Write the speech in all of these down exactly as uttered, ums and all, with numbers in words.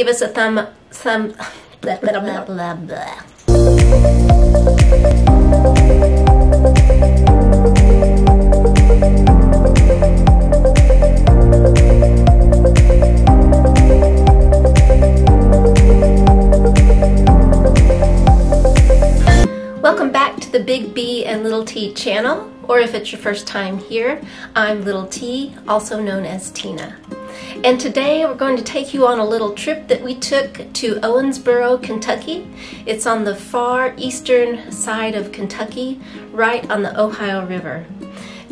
Give us a thumb, thumb, blah, blah, blah, blah, blah. Welcome back to the Big B and Little T channel, or if it's your first time here, I'm Little T, also known as Tina. And today we're going to take you on a little trip that we took to Owensboro, Kentucky. It's on the far eastern side of Kentucky, right on the Ohio River.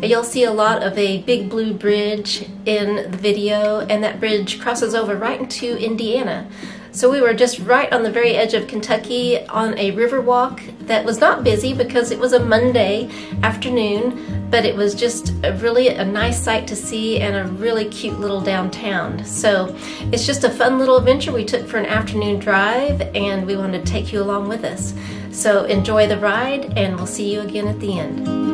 You'll see a lot of a big blue bridge in the video, and that bridge crosses over right into Indiana. So we were just right on the very edge of Kentucky on a river walk that was not busy because it was a Monday afternoon, but it was just a really a nice sight to see and a really cute little downtown. So it's just a fun little adventure we took for an afternoon drive, and we wanted to take you along with us. So enjoy the ride, and we'll see you again at the end.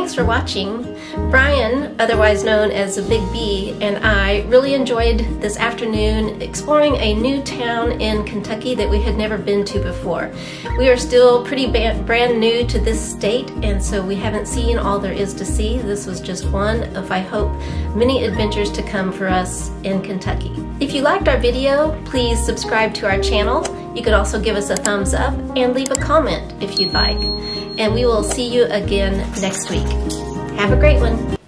Thanks for watching. Brian, otherwise known as The Big B, and I really enjoyed this afternoon exploring a new town in Kentucky that we had never been to before. We are still pretty brand new to this state, and so we haven't seen all there is to see. This was just one of, I hope, many adventures to come for us in Kentucky. If you liked our video, please subscribe to our channel. You could also give us a thumbs up and leave a comment if you'd like. And we will see you again next week. Have a great one.